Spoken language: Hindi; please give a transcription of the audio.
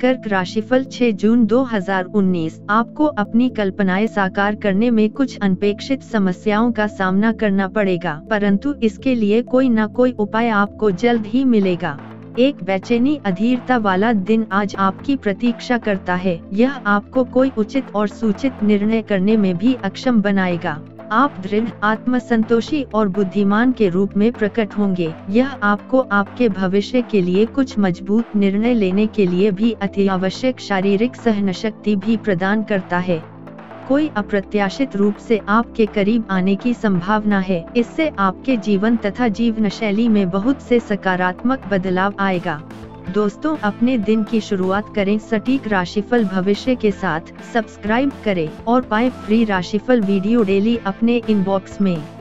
कर्क राशिफल 6 जून 2019। आपको अपनी कल्पनाएं साकार करने में कुछ अनपेक्षित समस्याओं का सामना करना पड़ेगा, परंतु इसके लिए कोई न कोई उपाय आपको जल्द ही मिलेगा। एक बेचैनी अधीरता वाला दिन आज आपकी प्रतीक्षा करता है। यह आपको कोई उचित और सूचित निर्णय करने में भी अक्षम बनाएगा। आप दृढ़, आत्मसंतोषी और बुद्धिमान के रूप में प्रकट होंगे। यह आपको आपके भविष्य के लिए कुछ मजबूत निर्णय लेने के लिए भी अति आवश्यक शारीरिक सहनशक्ति भी प्रदान करता है। कोई अप्रत्याशित रूप से आपके करीब आने की संभावना है। इससे आपके जीवन तथा जीवन शैली में बहुत से सकारात्मक बदलाव आएगा। दोस्तों, अपने दिन की शुरुआत करें सटीक राशिफल भविष्य के साथ। सब्सक्राइब करें और पाएं फ्री राशिफल वीडियो डेली अपने इनबॉक्स में।